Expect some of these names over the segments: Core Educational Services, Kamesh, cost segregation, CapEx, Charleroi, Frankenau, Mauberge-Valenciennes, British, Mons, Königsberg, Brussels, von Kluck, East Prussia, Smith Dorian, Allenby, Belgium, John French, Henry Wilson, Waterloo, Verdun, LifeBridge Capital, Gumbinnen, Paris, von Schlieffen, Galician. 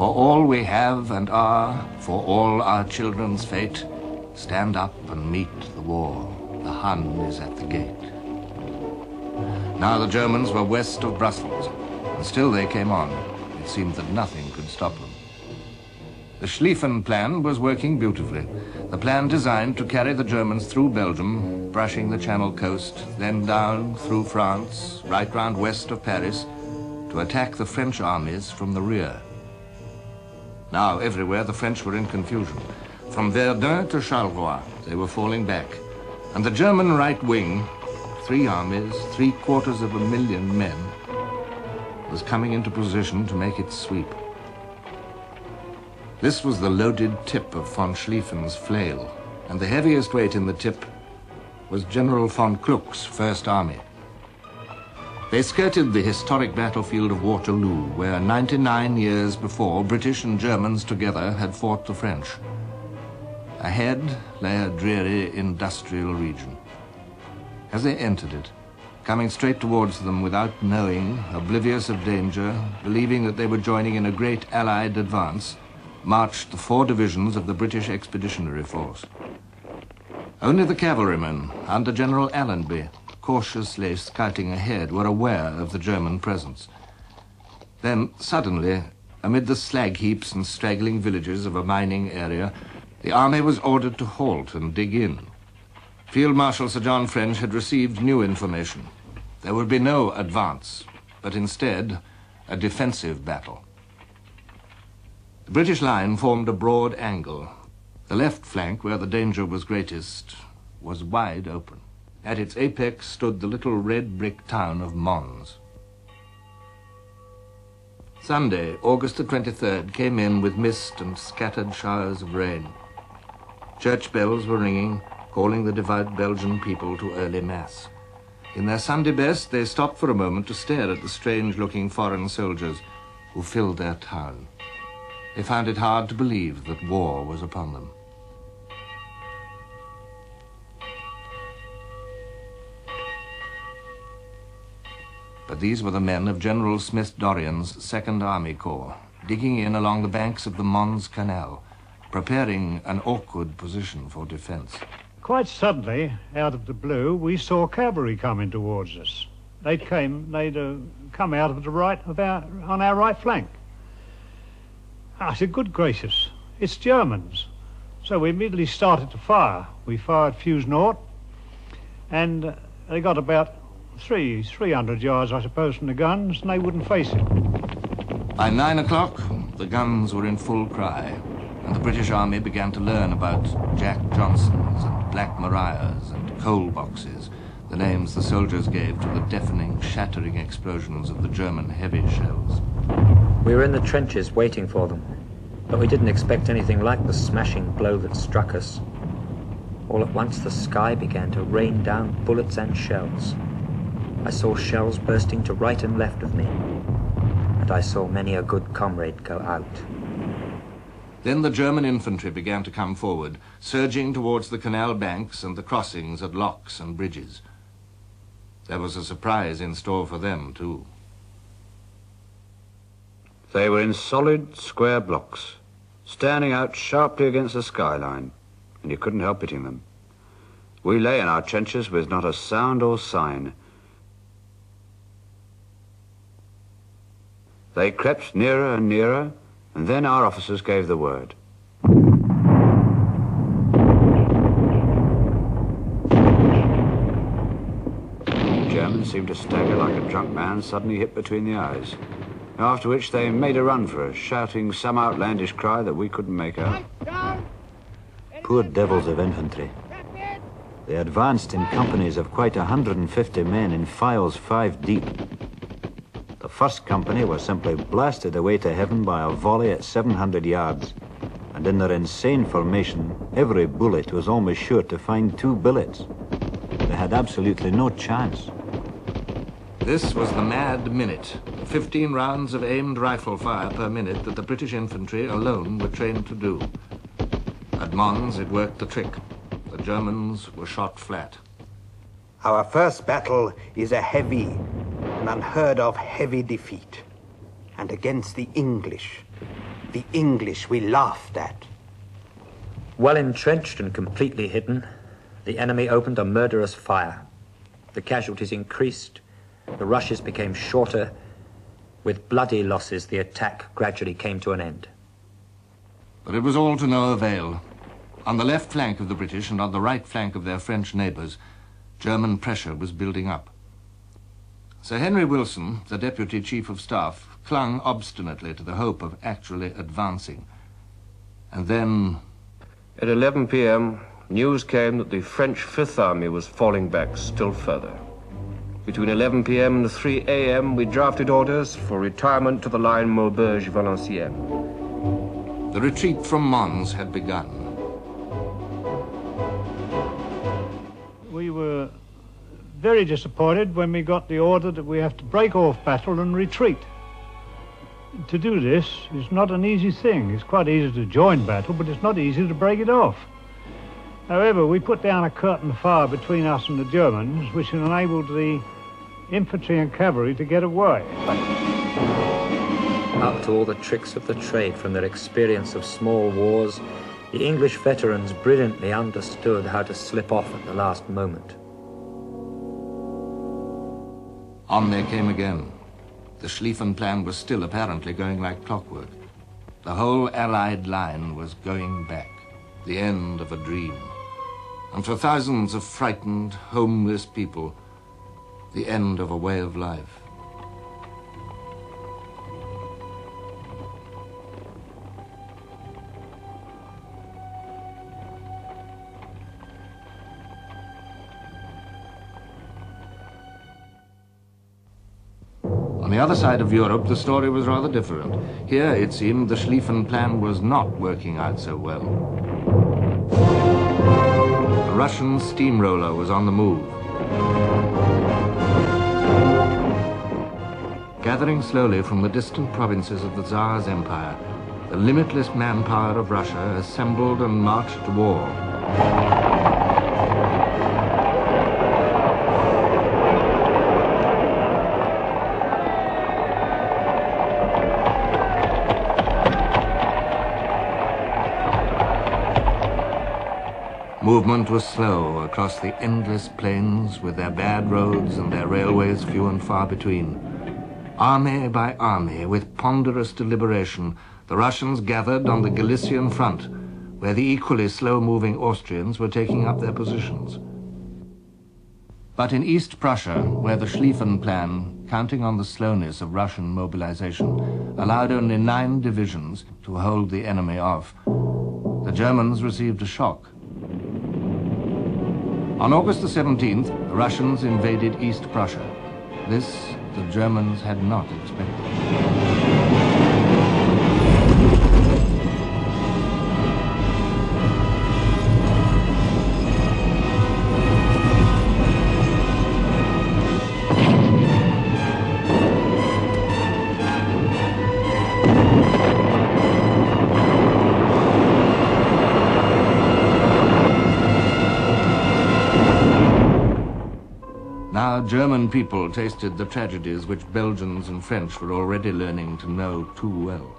For all we have and are, for all our children's fate, stand up and meet the war. The Hun is at the gate. Now the Germans were west of Brussels, and still they came on. It seemed that nothing could stop them. The Schlieffen plan was working beautifully. The plan designed to carry the Germans through Belgium, brushing the Channel coast, then down through France, right round west of Paris, to attack the French armies from the rear. Now everywhere the French were in confusion. From Verdun to Charleroi, they were falling back. And the German right wing, three armies, 750,000 men, was coming into position to make its sweep. This was the loaded tip of von Schlieffen's flail, and the heaviest weight in the tip was General von Kluck's First Army. They skirted the historic battlefield of Waterloo, where 99 years before, British and Germans together had fought the French. Ahead lay a dreary industrial region. As they entered it, coming straight towards them without knowing, oblivious of danger, believing that they were joining in a great Allied advance, marched the 4 divisions of the British Expeditionary Force. Only the cavalrymen, under General Allenby, cautiously scouting ahead, were aware of the German presence. Then, suddenly, amid the slag heaps and straggling villages of a mining area, the army was ordered to halt and dig in. Field Marshal Sir John French had received new information. There would be no advance, but instead, a defensive battle. The British line formed a broad angle. The left flank, where the danger was greatest, was wide open. At its apex stood the little red brick town of Mons. Sunday, August the 23rd, came in with mist and scattered showers of rain. Church bells were ringing, calling the devout Belgian people to early mass. In their Sunday best, they stopped for a moment to stare at the strange-looking foreign soldiers who filled their town. They found it hard to believe that war was upon them. But these were the men of General Smith Dorian's Second Army Corps, digging in along the banks of the Mons Canal, preparing an awkward position for defense. Quite suddenly, out of the blue, we saw cavalry coming towards us. They'd come out of the right of on our right flank. I said, good gracious, it's Germans. So we immediately started to fire. We fired fuse naught, and they got about 300 yards, I suppose, from the guns, and they wouldn't face it. By 9 o'clock, the guns were in full cry, and the British Army began to learn about Jack Johnsons and Black Mariahs and coal boxes, the names the soldiers gave to the deafening, shattering explosions of the German heavy shells. We were in the trenches waiting for them, but we didn't expect anything like the smashing blow that struck us. All at once the sky began to rain down bullets and shells. I saw shells bursting to right and left of me, and I saw many a good comrade go out. Then the German infantry began to come forward, surging towards the canal banks and the crossings at locks and bridges. There was a surprise in store for them, too. They were in solid, square blocks, standing out sharply against the skyline, and you couldn't help hitting them. We lay in our trenches with not a sound or sign. They crept nearer and nearer, and then our officers gave the word. The Germans seemed to stagger like a drunk man suddenly hit between the eyes. After which they made a run for us, shouting some outlandish cry that we couldn't make out. Poor devils of infantry. They advanced in companies of quite 150 men in files 5 deep. The first company were simply blasted away to heaven by a volley at 700 yards, and in their insane formation, every bullet was almost sure to find 2 billets. They had absolutely no chance. This was the mad minute, 15 rounds of aimed rifle fire per minute that the British infantry alone were trained to do. At Mons, it worked the trick. The Germans were shot flat. Our first battle is a heavy, an unheard of heavy defeat, and against the English, the English we laughed at. Well entrenched and completely hidden, the enemy opened a murderous fire. The casualties increased, the rushes became shorter. With bloody losses, the attack gradually came to an end. But it was all to no avail. On the left flank of the British and on the right flank of their French neighbours, German pressure was building up. Sir Henry Wilson, the Deputy Chief of Staff, clung obstinately to the hope of actually advancing. And then... At 11 p.m., news came that the French Fifth Army was falling back still further. Between 11 p.m. and 3 a.m., we drafted orders for retirement to the line Mauberge-Valenciennes. The retreat from Mons had begun. We were very disappointed when we got the order that we have to break off battle and retreat. To do this is not an easy thing. It's quite easy to join battle, but it's not easy to break it off. However, we put down a curtain fire between us and the Germans, which enabled the infantry and cavalry to get away. Up to all the tricks of the trade from their experience of small wars, the English veterans brilliantly understood how to slip off at the last moment. On they came again. The Schlieffen plan was still apparently going like clockwork. The whole Allied line was going back, the end of a dream. And for thousands of frightened, homeless people, the end of a way of life. On the other side of Europe, the story was rather different. Here, it seemed, the Schlieffen plan was not working out so well. A Russian steamroller was on the move. Gathering slowly from the distant provinces of the Tsar's empire, the limitless manpower of Russia assembled and marched to war. Movement was slow across the endless plains with their bad roads and their railways few and far between. Army by army, with ponderous deliberation, the Russians gathered on the Galician front, where the equally slow-moving Austrians were taking up their positions. But in East Prussia, where the Schlieffen plan, counting on the slowness of Russian mobilization, allowed only 9 divisions to hold the enemy off, the Germans received a shock. On August the 17th, the Russians invaded East Prussia. This the Germans had not expected. German people tasted the tragedies which Belgians and French were already learning to know too well.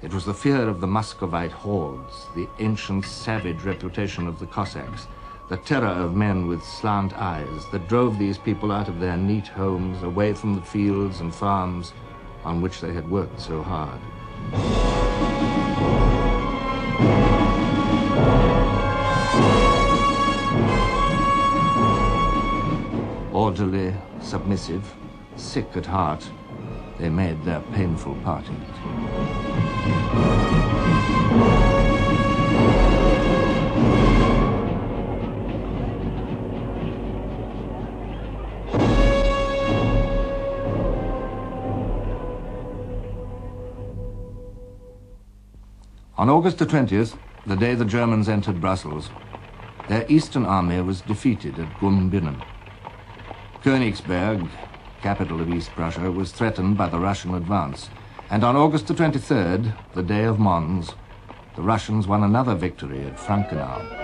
It was the fear of the Muscovite hordes, the ancient savage reputation of the Cossacks, the terror of men with slant eyes that drove these people out of their neat homes, away from the fields and farms on which they had worked so hard. Orderly, submissive, sick at heart, they made their painful part in it. On August the 20th, the day the Germans entered Brussels, their Eastern Army was defeated at Gumbinnen. Königsberg, capital of East Prussia, was threatened by the Russian advance. And on August the 23rd, the day of Mons, the Russians won another victory at Frankenau.